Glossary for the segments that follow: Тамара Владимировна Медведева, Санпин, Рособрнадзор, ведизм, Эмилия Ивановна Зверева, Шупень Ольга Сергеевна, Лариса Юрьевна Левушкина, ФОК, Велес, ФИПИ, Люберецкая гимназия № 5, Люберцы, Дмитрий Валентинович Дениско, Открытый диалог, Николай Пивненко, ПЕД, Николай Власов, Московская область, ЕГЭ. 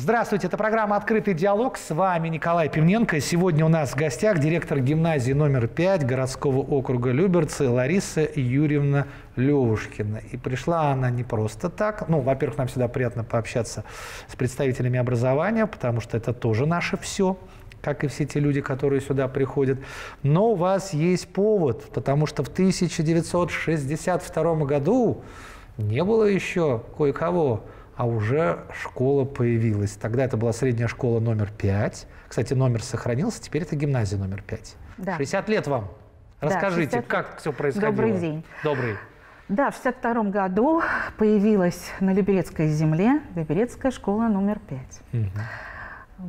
Здравствуйте, это программа «Открытый диалог». С вами Николай Пивненко. Сегодня у нас в гостях директор гимназии номер 5 городского округа Люберцы Лариса Юрьевна Левушкина. И пришла она не просто так. Ну, во-первых, нам всегда приятно пообщаться с представителями образования, потому что это тоже наше все, как и все те люди, которые сюда приходят. Но у вас есть повод, потому что в 1962 году не было еще кое-кого, а уже школа появилась. Тогда это была средняя школа номер 5. Кстати, номер сохранился, теперь это гимназия номер 5. Да. 60 лет вам. Расскажите, да, 60... как все происходило. Добрый день. Добрый. Да, в 1962 году появилась на Люберецкой земле Люберецкая школа номер 5. Угу.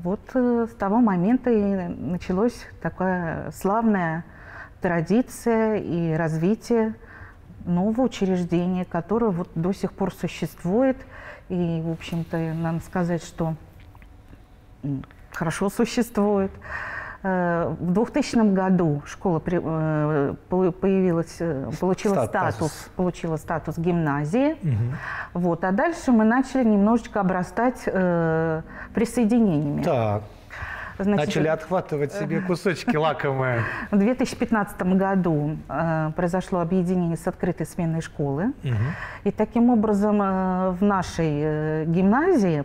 Вот с того момента и началась такая славная традиция и развитие нового учреждения, которое вот до сих пор существует. И, в общем-то, надо сказать, что хорошо существует. В 2000 году школа получила статус гимназии. Угу. Вот, а дальше мы начали немножечко обрастать присоединениями. Так. Значит, начали отхватывать себе кусочки лакомые. В 2015 году произошло объединение с открытой сменной школы. Угу. И таким образом в нашей гимназии,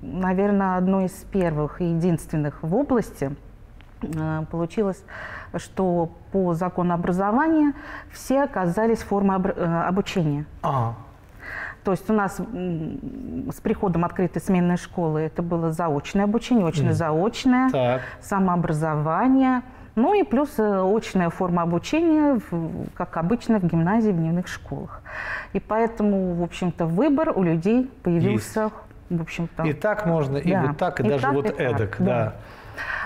наверное, одной из первых и единственных в области, получилось, что по закону образования все оказались в форме обучения. А. То есть у нас с приходом открытой сменной школы это было заочное обучение, очно-заочное, самообразование, ну и плюс очная форма обучения, как обычно, в гимназии, в дневных школах. И поэтому, в общем-то, выбор у людей появился, в общем-то... И так можно, и вот так, и даже вот эдак, да.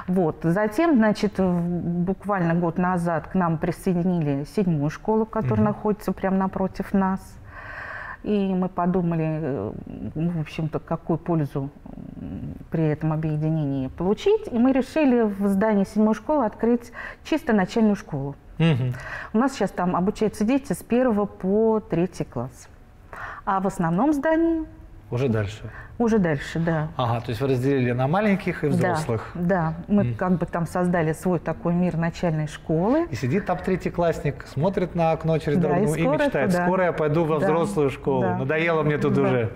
Вот. Затем, значит, буквально год назад к нам присоединили 7-ю школу, которая находится прямо напротив нас. И мы подумали, в общем-то, какую пользу при этом объединении получить. И мы решили в здании 7-й школы открыть чисто начальную школу. Угу. У нас сейчас там обучаются дети с 1 по 3 класс. А в основном здании... Уже дальше? Уже дальше, да. Ага, то есть вы разделили на маленьких и взрослых? Да, да. Мы как бы там создали свой такой мир начальной школы. И сидит там третьеклассник, смотрит на окно через дорогу и мечтает, скоро я пойду во взрослую школу, надоело мне тут уже.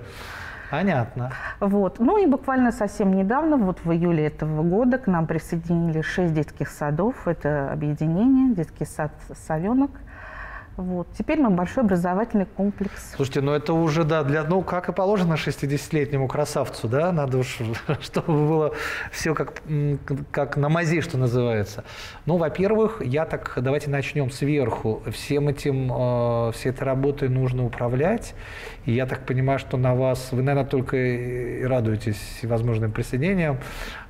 Понятно. Вот. Ну и буквально совсем недавно, вот в июле этого года, к нам присоединили 6 детских садов. Это объединение, детский сад «Совенок». Вот. Теперь мы большой образовательный комплекс. Слушайте, ну это уже, да, для, ну, как и положено 60-летнему красавцу, да, надо уж, чтобы было все как на мази, что называется. Ну, во-первых, давайте начнем сверху. Всей этой работой нужно управлять. И я так понимаю, что на вас, вы, наверное, только и радуетесь всевозможным присоединениям.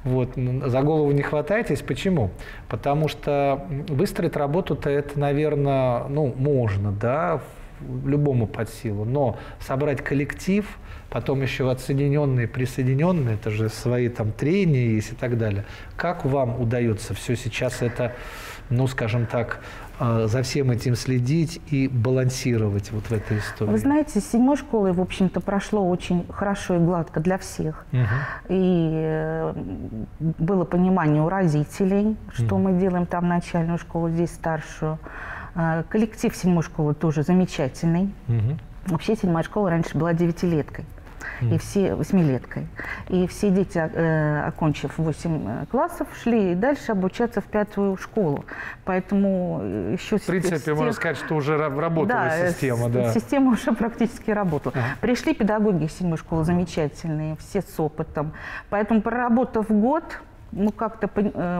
Вот. За голову не хватайтесь. Почему? Потому что выстроить работу-то это, наверное, ну, можно, да, любому под силу, но собрать коллектив, потом еще отсоединенные, присоединенные, это же свои там трения есть и так далее. Как вам удается все сейчас это, ну, скажем так, за всем этим следить и балансировать вот в этой истории? Вы знаете, с 7-й школой, в общем-то, прошло очень хорошо и гладко для всех. Угу. И было понимание у родителей, что мы делаем там начальную школу, здесь старшую. Коллектив 7-й школы тоже замечательный. Угу. Вообще 7-я школа раньше была 9-леткой, и все 8-леткой. И все дети, окончив 8 классов, шли и дальше обучаться в 5-ю школу. Поэтому еще... В принципе, можно сказать, что уже работала система. Да, система уже практически работала. Пришли педагоги 7-й школы замечательные, все с опытом. Поэтому, проработав год... мы как-то,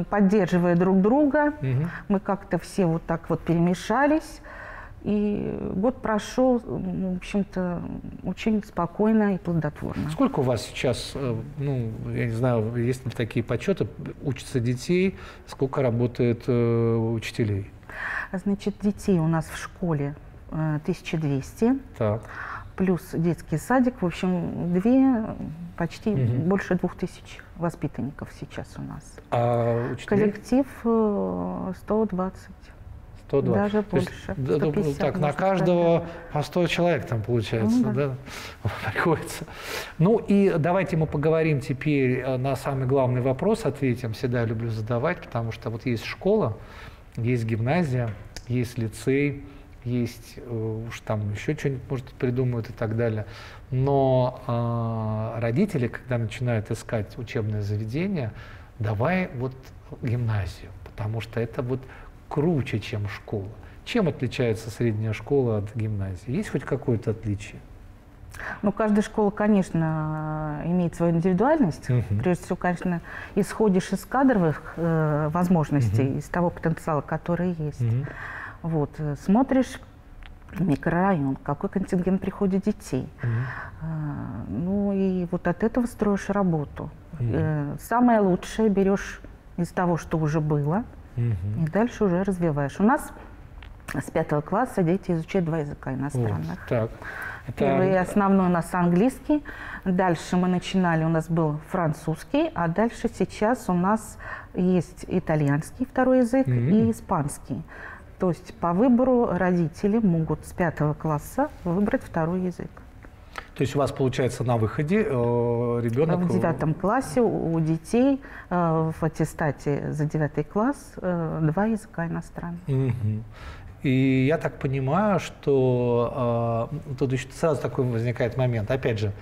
поддерживая друг друга, мы как-то все вот так вот перемешались. И год прошел, в общем-то, очень спокойно и плодотворно. Сколько у вас сейчас, ну, я не знаю, есть ли такие подсчеты, учатся детей, сколько работает учителей? Значит, детей у нас в школе 1200. Так. Плюс детский садик, в общем, почти больше 2000 воспитанников сейчас у нас. А учителей? Коллектив 120. 102. Даже больше. То есть, так, на каждого по 100 человек там получается, да, приходится. Ну и давайте мы поговорим теперь на самый главный вопрос, ответим, всегда люблю задавать, потому что вот есть школа, есть гимназия, есть лицей, есть уж там еще что-нибудь, может, придумают и так далее. Но родители, когда начинают искать учебное заведение, давай вот гимназию, потому что это вот круче, чем школа. Чем отличается средняя школа от гимназии? Есть хоть какое-то отличие? Ну, каждая школа, конечно, имеет свою индивидуальность. Прежде всего, конечно, исходишь из кадровых возможностей, из того потенциала, который есть. Вот, смотришь микрорайон, какой контингент приходит детей. Ну, и вот от этого строишь работу. Самое лучшее берешь из того, что уже было, и дальше уже развиваешь. У нас с 5 класса дети изучают 2 языка иностранных. Вот, так. Первый и основной у нас английский, дальше мы начинали, у нас был французский, а дальше сейчас у нас есть итальянский, 2-й язык, и испанский. То есть по выбору родители могут с 5 класса выбрать 2-й язык. То есть у вас, получается, на выходе ребенок... В 9 классе у детей в аттестате за 9 класс 2 языка иностранных. И я так понимаю, что тут еще сразу такой возникает момент. Опять же,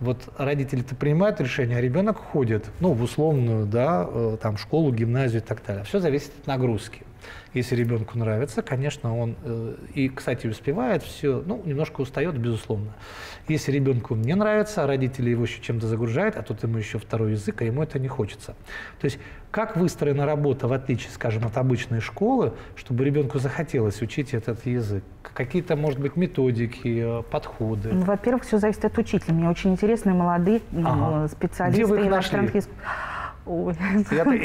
вот родители-то принимают решение, а ребенок ходит, ну, в условную, да, там, школу, гимназию и так далее. Все зависит от нагрузки. Если ребенку нравится, конечно, он и, кстати, успевает все, ну, немножко устает, безусловно. Если ребенку не нравится, родители его еще чем-то загружают, а тут ему еще 2-й язык, а ему это не хочется. То есть как выстроена работа, в отличие, скажем, от обычной школы, чтобы ребенку захотелось учить этот язык? Какие-то, может быть, методики, подходы? Ну, во-первых, все зависит от учителя. Мне очень интересные молодые специалисты. Где вы их нашли? Ой.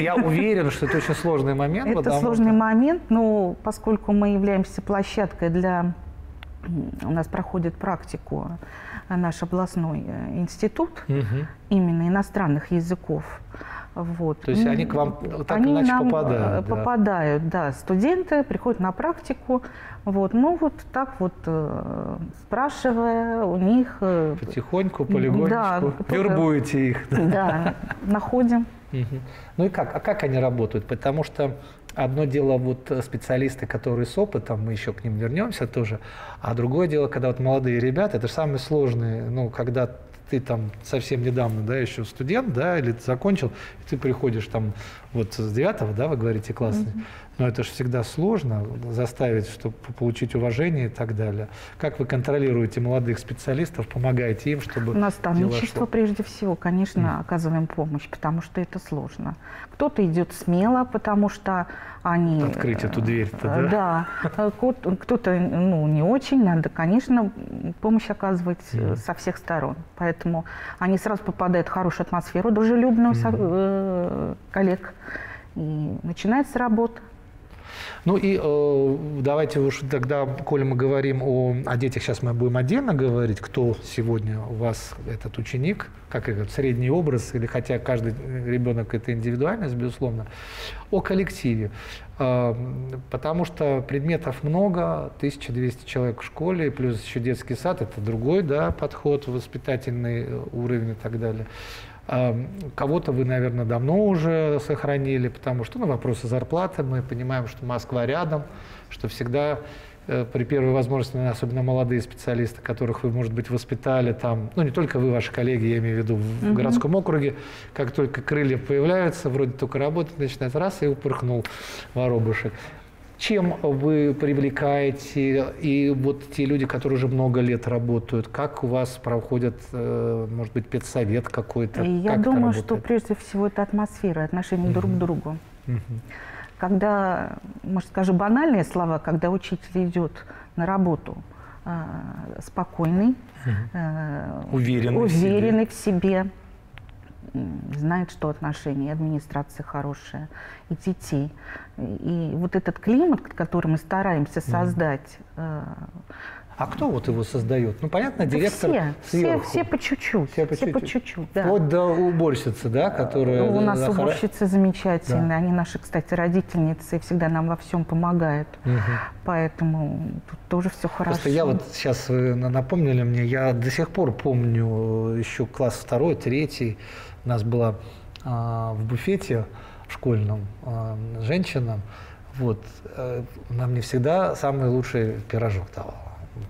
Я уверен, что это очень сложный момент. Это сложный момент, но поскольку мы являемся площадкой для... У нас проходит практику наш областной институт именно иностранных языков. Вот. То есть они к вам так или иначе попадают? Попадают, да. Студенты приходят на практику, вот, ну вот так вот, спрашивая у них... Потихоньку, полигонечку, вербуете их. Да, находим. Ну и как? А как они работают? Потому что одно дело вот специалисты, которые с опытом, мы еще к ним вернемся тоже, а другое дело, когда вот молодые ребята, это же самые сложные, ну, когда... Ты там совсем недавно, да, еще студент, да, или ты закончил, и ты приходишь там вот с 9-го, да, вы говорите, классный. Но это же всегда сложно заставить, чтобы получить уважение и так далее. Как вы контролируете молодых специалистов, помогаете им, чтобы... У нас наставничество прежде всего, конечно, оказываем помощь, потому что это сложно. Кто-то идет смело, потому что они... Открыть эту дверь-то, да? Да. Кто-то, ну, не очень, надо, конечно, помощь оказывать со всех сторон. Поэтому они сразу попадают в хорошую атмосферу, дружелюбную коллег. И начинается работа. Ну и давайте уж тогда, коли мы говорим о детях, сейчас мы будем отдельно говорить, кто сегодня у вас этот ученик, как это, средний образ, или хотя каждый ребенок – это индивидуальность, безусловно, о коллективе. Потому что предметов много, 1200 человек в школе, плюс еще детский сад – это другой, да, подход, воспитательный уровень и так далее. Кого-то вы, наверное, давно уже сохранили, потому что, ну, вопросы зарплаты, мы понимаем, что Москва рядом, что всегда при первой возможности, особенно молодые специалисты, которых вы, может быть, воспитали там, ну, не только вы, ваши коллеги, я имею в виду, в городском округе, как только крылья появляются, вроде только работать начинает, раз, и упорхнул воробушек. Чем вы привлекаете, и вот те люди, которые уже много лет работают, как у вас проходит, может быть, педсовет какой-то? Я думаю, что прежде всего это атмосфера, отношение друг к другу. Когда, может, скажу банальные слова, когда учитель идет на работу спокойный, уверенный в себе, знает, что отношения администрации хорошие, и детей. И вот этот климат, который мы стараемся создать А кто вот его создает? Ну, понятно, директор сверху. Все по чуть-чуть. Все по чуть-чуть, да. Вот до уборщицы, да, которая... Ну, у нас уборщицы замечательные. Да. Они наши, кстати, родительницы, и всегда нам во всем помогают. Угу. Поэтому тут тоже все хорошо. Просто я вот сейчас, вы напомнили мне, я до сих пор помню еще класс 2-й, 3-й. У нас была в буфете школьном женщина. Вот, она мне всегда самый лучший пирожок давала.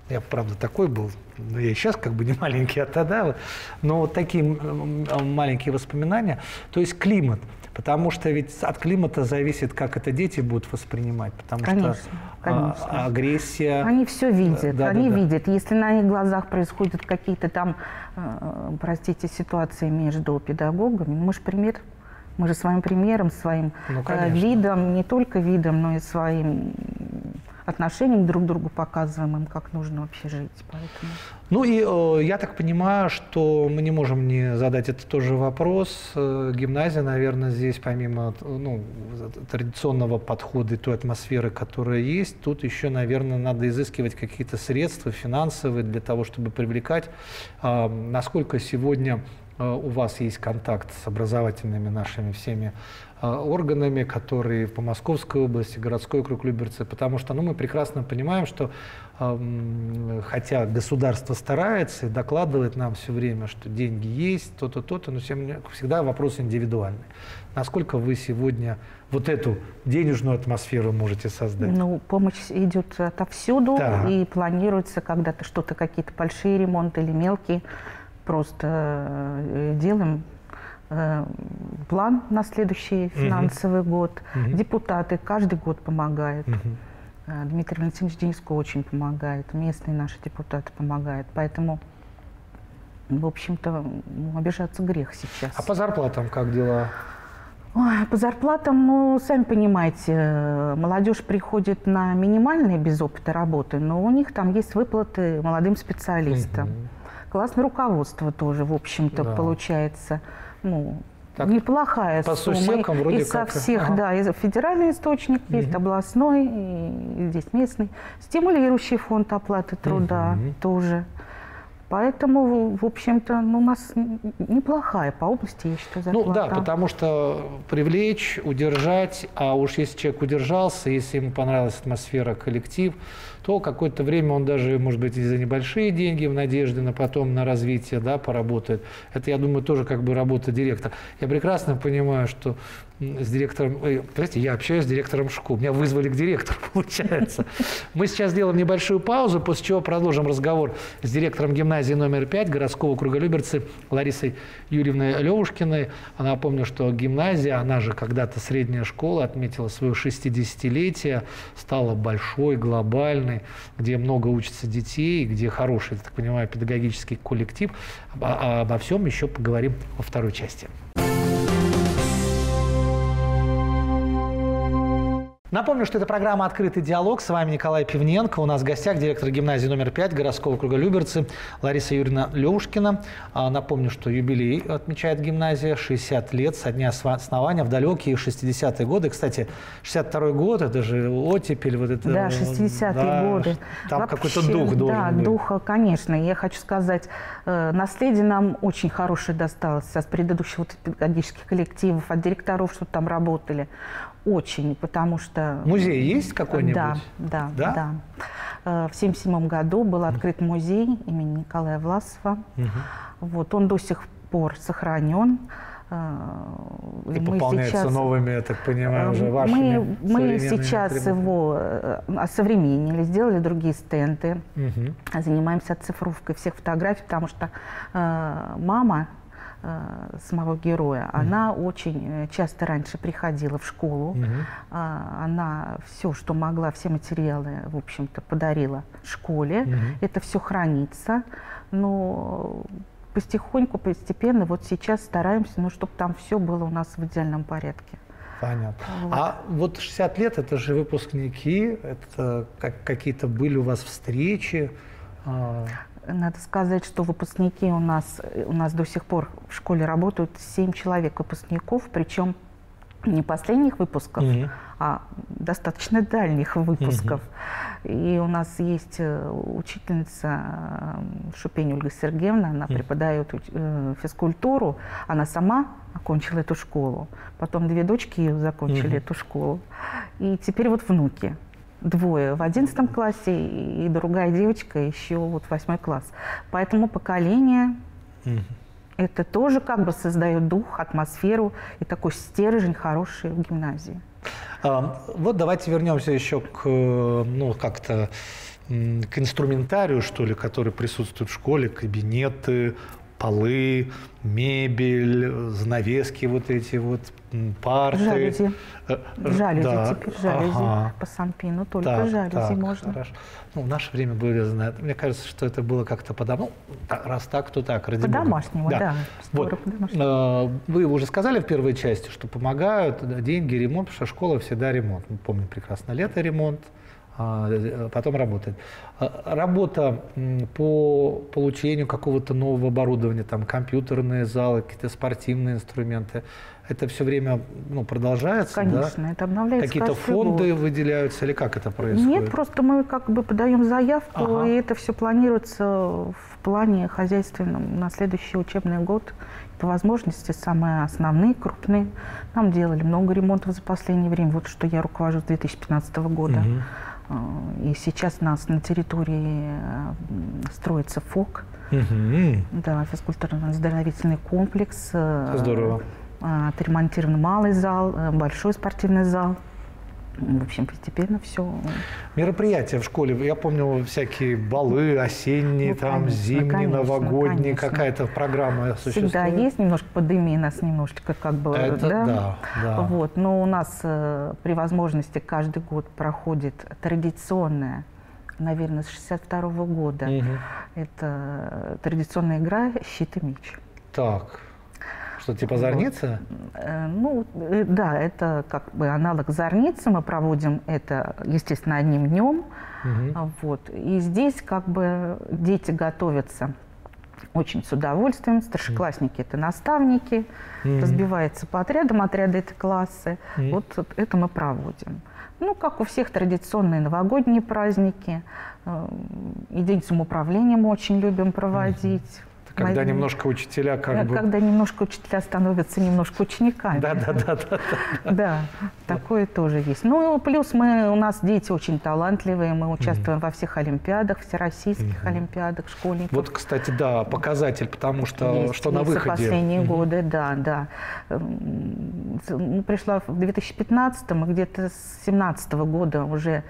Я, правда, такой был, но я сейчас как бы не маленький, а тогда. Но вот такие маленькие воспоминания. То есть климат, потому что ведь от климата зависит, как это дети будут воспринимать, потому конечно, что конечно. Агрессия… Они все видят, да, они видят. Если на их глазах происходят какие-то там, простите, ситуации между педагогами, мы же пример… Мы же своим примером, своим видом, не только видом, но и своим отношением друг к другу показываем им, как нужно вообще жить. Поэтому. Ну и я так понимаю, что мы не можем не задать этот тоже вопрос. Гимназия, наверное, здесь помимо традиционного подхода и той атмосферы, которая есть, тут еще, наверное, надо изыскивать какие-то средства финансовые для того, чтобы привлекать. Насколько сегодня... у вас есть контакт с образовательными нашими всеми органами, которые по Московской области, городской округ Люберцы, потому что мы прекрасно понимаем, что хотя государство старается и докладывает нам все время, что деньги есть, то-то, то-то, но всегда вопрос индивидуальный. Насколько вы сегодня вот эту денежную атмосферу можете создать? Ну, помощь идет отовсюду, да. И планируется когда-то что-то, какие-то большие ремонты или мелкие. Просто делаем план на следующий финансовый год. Депутаты каждый год помогают. Дмитрий Валентинович Дениско очень помогает. Местные наши депутаты помогают. Поэтому, в общем-то, обижаться грех сейчас. А по зарплатам как дела? Ой, по зарплатам, сами понимаете, молодежь приходит на минимальные без опыта работы, но у них там есть выплаты молодым специалистам. Классное руководство тоже, в общем-то, да. Получается, так, неплохая сумма. И со всех, да, и федеральный источник есть, областной, и здесь местный. Стимулирующий фонд оплаты труда тоже. Поэтому, в общем-то, у нас неплохая по области, я считаю, зарплата. Ну да, потому что привлечь, удержать, а уж если человек удержался, если ему понравилась атмосфера, коллектив, то какое-то время он даже, может быть, и за небольшие деньги в надежде на потом на развитие, да, поработает. Это, я думаю, тоже как бы работа директора. Я прекрасно понимаю, что с директором... Представляете, я общаюсь с директором школы. Меня вызвали к директору, получается. Мы сейчас делаем небольшую паузу, после чего продолжим разговор с директором гимназии номер 5 городского округа Люберцы Ларисой Юрьевной Левушкиной. Напомню, что гимназия, она же когда-то средняя школа, отметила свое 60-летие, стала большой, глобальной, где много учатся детей, где хороший, так понимаю, педагогический коллектив. Обо всем еще поговорим во второй части. Напомню, что это программа «Открытый диалог». С вами Николай Пивненко. У нас в гостях директор гимназии номер 5 городского округа Люберцы Лариса Юрьевна Левушкина. Напомню, что юбилей отмечает гимназия 60 лет со дня основания в далекие 60-е годы. Кстати, 62-й год, это же оттепель. Вот это, да, 60-е годы. Там какой-то дух должен быть. Да, духа, конечно. Я хочу сказать, наследие нам очень хорошее досталось от предыдущих педагогических коллективов, от директоров, что там работали. Очень, потому что... Музей есть какой-нибудь? Да. В 1977 году был открыт музей имени Николая Власова. Вот, он до сих пор сохранен. И пополняется сейчас... новыми, я так понимаю, уже вашими мы сейчас атрибутами. Его осовременили, сделали другие стенды. Занимаемся оцифровкой всех фотографий, потому что мама... самого героя. Она очень часто раньше приходила в школу. Она все, что могла, все материалы, в общем-то, подарила школе. Это все хранится. Но потихоньку, постепенно, вот сейчас стараемся, чтобы там все было у нас в идеальном порядке. Понятно. Вот. А вот 60 лет, это же выпускники, это какие-то были у вас встречи? Надо сказать, что выпускники у нас до сих пор в школе работают 7 человек выпускников, причем не последних выпусков, достаточно дальних выпусков. И у нас есть учительница Шупень Ольга Сергеевна, она преподает физкультуру, она сама окончила эту школу, потом две дочки ее закончили эту школу, и теперь вот внуки. Двое в 11 классе и другая девочка еще вот 8 класс. Поэтому поколение это тоже как бы создает дух, атмосферу и такой стержень хороший в гимназии. Вот давайте вернемся еще к, ну, как-то к инструментарию, что ли, который присутствует в школе, кабинеты, полы, мебель, занавески вот эти вот, парты. Жалюзи. Жалюзи да. Теперь, жалюзи по Санпину, только так, жалюзи так, можно. Хорошо. Ну, в наше время были, мне кажется, что это было как-то по-домашнему, раз так, то так, ради бога. По-домашнему, да. Вот. Вы уже сказали в первой части, что помогают деньги, ремонт, потому что школа всегда ремонт. Мы помним прекрасно лето ремонт, потом работает. Работа по получению какого-то нового оборудования, там компьютерные залы, какие-то спортивные инструменты, это все время ну, продолжается? Конечно, да? Это обновляется. Какие-то фонды год. Выделяются или как это происходит? Нет, просто мы как бы подаем заявку, и это все планируется в плане хозяйственном на следующий учебный год. По возможности самые основные, крупные. Нам делали много ремонтов за последнее время. Вот что я руковожу с 2015 года. И сейчас у нас на территории строится ФОК, да, физкультурно-оздоровительный комплекс. Здорово. Отремонтирован малый зал, большой спортивный зал. В общем, постепенно все. Мероприятия в школе, я помню, всякие балы осенние, ну, там, конечно, зимние, конечно, новогодние, какая-то программа существует. Всегда есть, немножко пандемии нас немножечко как бы... Это, да? Да, да. Вот, но у нас при возможности каждый год проходит традиционная, наверное, с 1962-го года, это традиционная игра «Щит и меч». Так. Что, типа зорница? Ну, да, это как бы аналог зорницы. Мы проводим это, естественно, одним днем. Вот. И здесь как бы дети готовятся очень с удовольствием. Старшеклассники – это наставники. Разбивается по отрядам, отряды – это классы. Вот это мы проводим. Ну, как у всех традиционные новогодние праздники. И День самоуправления мы очень любим проводить. Когда немножко учителя как бы... Когда немножко учителя становятся немножко учениками. Да-да-да. Да, такое тоже есть. Ну, плюс у нас дети очень талантливые, мы участвуем во всех олимпиадах, всероссийских олимпиадах, школьников. Вот, кстати, да, показатель, потому что что на выходе. За последние годы, да, да. Пришла в 2015-м, где-то с 2017-го года уже...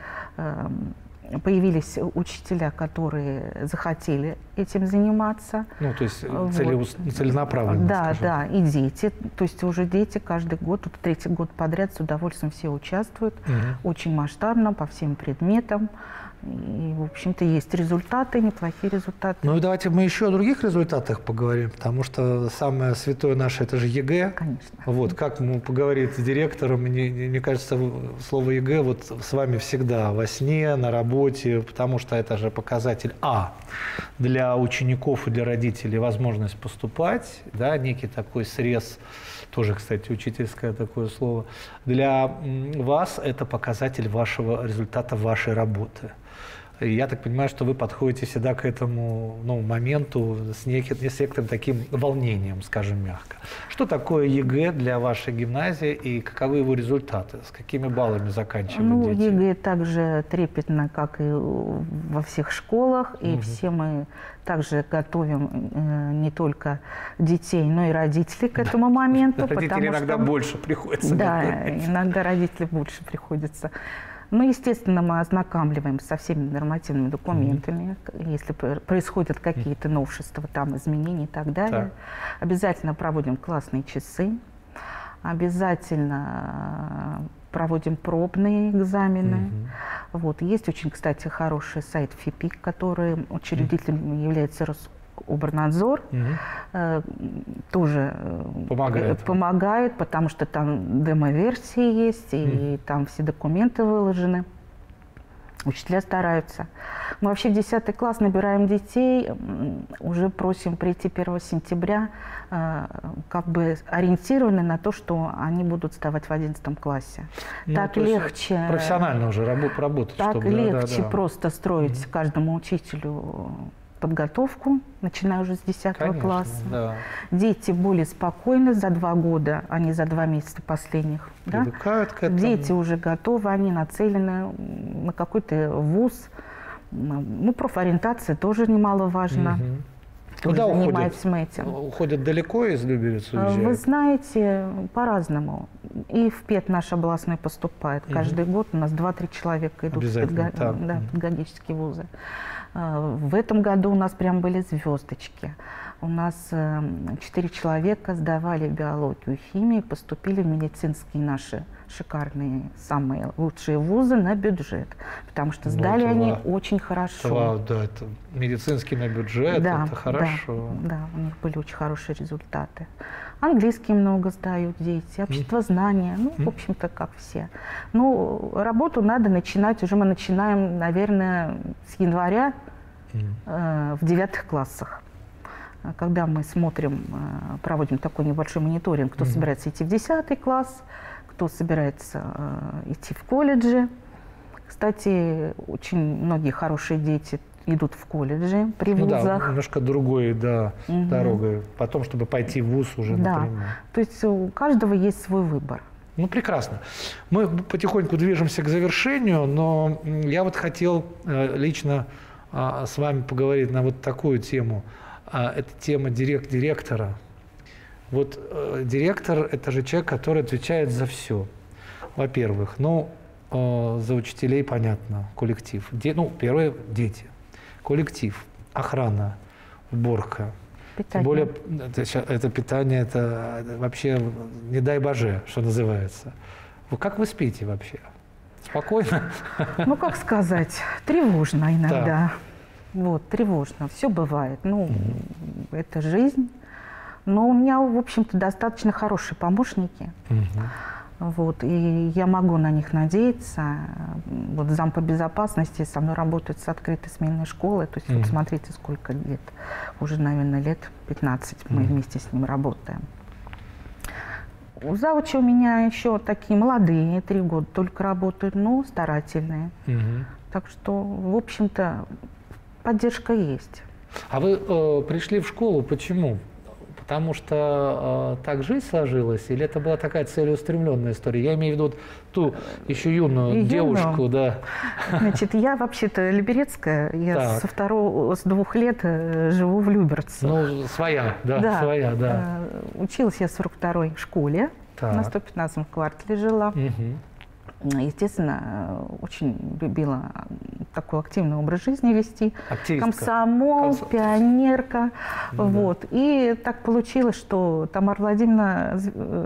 Появились учителя, которые захотели этим заниматься. Ну, то есть целенаправленно, да, скажем. Да, и дети. То есть уже дети каждый год, вот, третий год подряд с удовольствием все участвуют. Очень масштабно, по всем предметам. И, в общем-то, есть результаты, неплохие результаты. Ну, и давайте мы еще о других результатах поговорим, потому что самое святое наше – это же ЕГЭ. Конечно. Вот, как мы поговорим с директором, мне кажется, слово ЕГЭ вот с вами всегда во сне, на работе, потому что это же показатель, для учеников и для родителей возможность поступать, да, некий такой срез, тоже, кстати, учительское такое слово. Для вас это показатель вашего результата вашей работы. Я так понимаю, что вы подходите всегда к этому моменту с некоторым таким волнением, скажем мягко. Что такое ЕГЭ для вашей гимназии и каковы его результаты? С какими баллами заканчивают дети? ЕГЭ также трепетно, как и во всех школах. И все мы также готовим не только детей, но и родителей к этому моменту. Родители иногда больше приходится. Да, иногда родители больше приходится. Ну, естественно, мы ознакомливаемся со всеми нормативными документами, если происходят какие-то новшества, там изменения и так далее. Так. Обязательно проводим классные часы, обязательно проводим пробные экзамены. Вот. Есть очень, кстати, хороший сайт ФИПИ, который учредителем является Рособрнадзор, тоже помогает, потому что там демо-версии есть, и там все документы выложены. Учителя стараются. Мы вообще в 10 класс набираем детей, уже просим прийти 1 сентября, как бы ориентированы на то, что они будут вставать в 11 классе. Ну, так легче... Профессионально уже работать. Так чтобы, легче просто строить каждому учителю подготовку, начиная уже с 10 класса. Да. Дети более спокойны за 2 года, а не за 2 месяца последних. Да? Дети уже готовы, они нацелены на какой-то вуз. Ну, профориентация тоже немаловажна. Куда уходят? Уходят далеко из Люберец? Вы знаете, по-разному. И в ПЕД наш областной поступает. Каждый год у нас 2-3 человека идут в педагогические вузы. В этом году у нас прям были звездочки. У нас 4 человека сдавали биологию и химию, поступили в медицинские наши шикарные, самые лучшие вузы на бюджет. Потому что сдали они очень хорошо. Это медицинский на бюджет, это хорошо. Да, у них были очень хорошие результаты. Английский много сдают дети, общество знания, ну, в общем-то, как все. Ну, работу надо начинать, уже мы начинаем, наверное, с января в 9 классах. Когда мы смотрим, проводим такой небольшой мониторинг, кто собирается идти в 10 класс, кто собирается идти в колледжи. Кстати, очень многие хорошие дети идут в колледжи, при вузах. Да, немножко другой, дорогой. Потом, чтобы пойти в вуз уже, например. То есть у каждого есть свой выбор. Ну, прекрасно. Мы потихоньку движемся к завершению, но я вот хотел лично с вами поговорить на вот такую тему. Это тема директора. Вот директор – это же человек, который отвечает за все. Во-первых, ну, за учителей, понятно, коллектив. Ну, первое – дети. Коллектив, охрана, уборка. Питание. Тем более, это питание, это вообще не дай боже, что называется. Как вы спите вообще? Спокойно? Ну, как сказать, тревожно иногда. Да. Вот, тревожно, все бывает. Ну, это жизнь. Но у меня, в общем-то, достаточно хорошие помощники. Вот, и я могу на них надеяться. Вот зам по безопасности со мной работает с открытой сменной школы. То есть, вот смотрите, сколько лет. Уже, наверное, лет 15 мы вместе с ним работаем. Завучи у меня еще такие молодые, 3 года только работают, но старательные. Так что, в общем-то, поддержка есть. А вы пришли в школу почему? Потому что так жизнь сложилась? Или это была такая целеустремленная история? Я имею в виду вот ту еще юную девушку. Да. Значит, я вообще-то люберецкая. Я с 2 лет живу в Люберце. Ну, своя, своя. Училась я в 42-й школе. На 115-м квартале жила. Естественно, очень любила такой активный образ жизни вести. Комсомол, пионерка. Вот. И так получилось, что Тамара Владимировна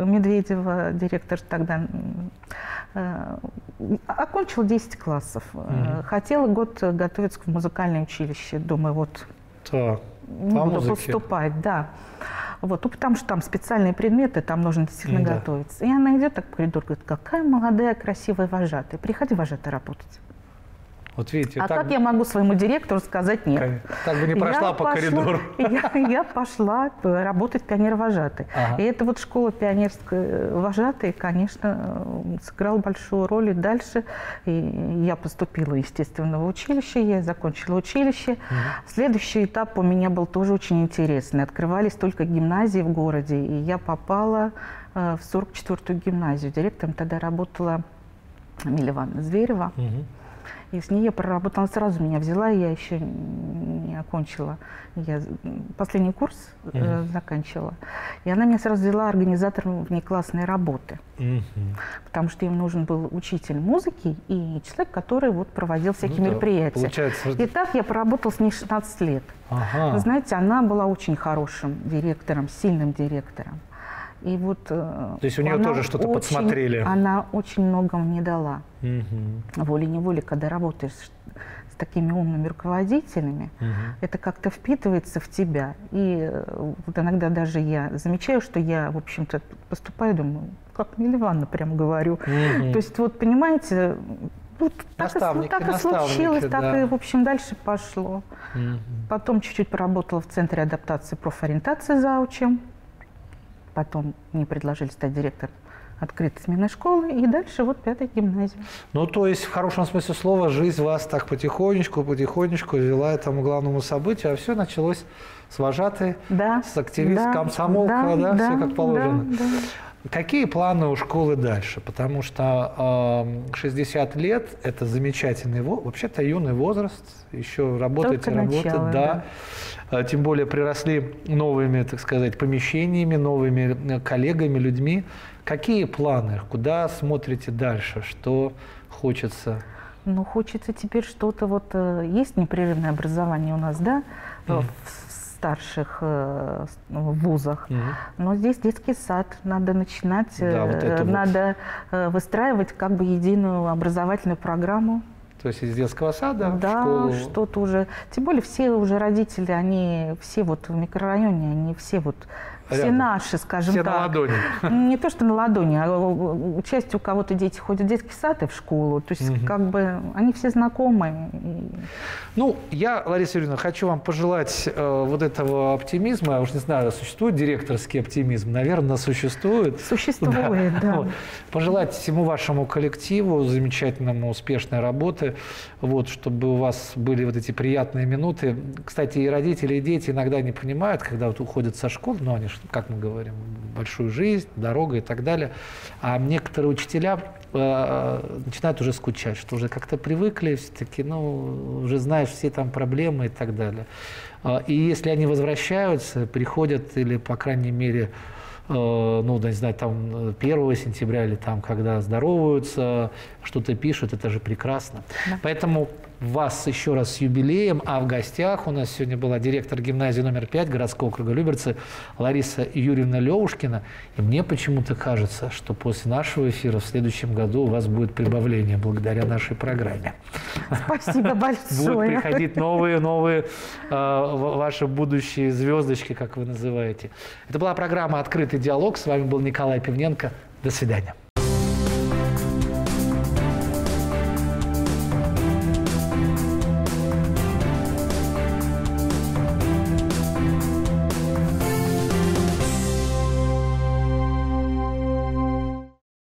Медведева, директор тогда, окончила 10 классов. Хотела год готовиться в музыкальное училище. Думаю, вот буду поступать. Вот, ну, потому что там специальные предметы, там нужно действительно готовиться. И она идет так по коридору, говорит, какая молодая, красивая вожатая. Приходи, вожатая, работать. Вот видите, а как я могу своему директору сказать нет? Так бы не прошла коридору. Я пошла работать пионер-вожатой. И эта вот школа пионерской вожатой, конечно, сыграла большую роль и дальше. И я поступила, естественно, в училище, я закончила училище. Следующий этап у меня был тоже очень интересный. Открывались только гимназии в городе, и я попала в 44-ю гимназию. Директором тогда работала Эмилия Ивановна Зверева. И с ней я проработала, сразу меня взяла, я еще не окончила. Я последний курс заканчивала. И она меня сразу взяла организатором внеклассной работы. Потому что им нужен был учитель музыки и человек, который вот проводил всякие мероприятия. Получается... И так я проработала с ней 16 лет. Вы знаете, она была очень хорошим директором, сильным директором. И вот, то есть у нее тоже что-то подсмотрели? Она очень много мне дала. Волей-неволей, когда работаешь с такими умными руководителями, это как-то впитывается в тебя. И вот иногда даже я замечаю, что я, в общем-то, поступаю, думаю, как Миливанна прям говорю. То есть вот, понимаете, вот так и случилось, да. Так и, в общем, дальше пошло. Mm-hmm. Потом чуть-чуть поработала в центре адаптации профориентации заучем. Потом мне предложили стать директором открытой сменной школы, и дальше вот 5-я гимназия. Ну, то есть, в хорошем смысле слова, жизнь вас так потихонечку вела этому главному событию, а все началось с вожатой, да, с активист, да, комсомолка, да, да, все как положено. Да, да. Какие планы у школы дальше? Потому что 60 лет – это замечательный, вообще-то юный возраст, еще работать, да. Да. Тем более приросли новыми, так сказать, помещениями, новыми коллегами, людьми. Какие планы? Куда смотрите дальше? Что хочется? Ну, хочется теперь что-то, вот есть непрерывное образование у нас, да, mm-hmm. в старших вузах, mm-hmm. но здесь детский сад, надо начинать, да, вот надо выстраивать как бы единую образовательную программу. То есть из детского сада, да, в школу. Что-то уже. Тем более все уже родители, они все вот в микрорайоне, они все вот, рядом. Все наши, скажем так. Все на ладони. Не то, что на ладони, а часть у кого-то дети ходят в детский сад и в школу. То есть угу. как бы они все знакомы. Ну, я, Лариса Юрьевна, хочу вам пожелать вот этого оптимизма. Я уж не знаю, существует директорский оптимизм? Наверное, существует. Существует, да. Да. Вот. Пожелать всему вашему коллективу замечательному, успешной работы. Вот, чтобы у вас были вот эти приятные минуты. Кстати, и родители, и дети иногда не понимают, когда вот уходят со школы, но они, как мы говорим, большую жизнь, дорога и так далее. А некоторые учителя начинают уже скучать, что уже как-то привыкли, все-таки, ну, уже знаешь все там проблемы и так далее. И если они возвращаются, приходят или, по крайней мере, ну, да, не знаю, там 1 сентября или там, когда здороваются, что-то пишут, это же прекрасно. Да. Поэтому вас еще раз с юбилеем, а в гостях у нас сегодня была директор гимназии номер 5 городского округа Люберцы Лариса Юрьевна Левушкина. И мне почему-то кажется, что после нашего эфира в следующем году у вас будет прибавление благодаря нашей программе. Спасибо большое. Будут приходить новые ваши будущие звездочки, как вы называете. Это была программа «Открытый диалог». С вами был Николай Пивненко. До свидания.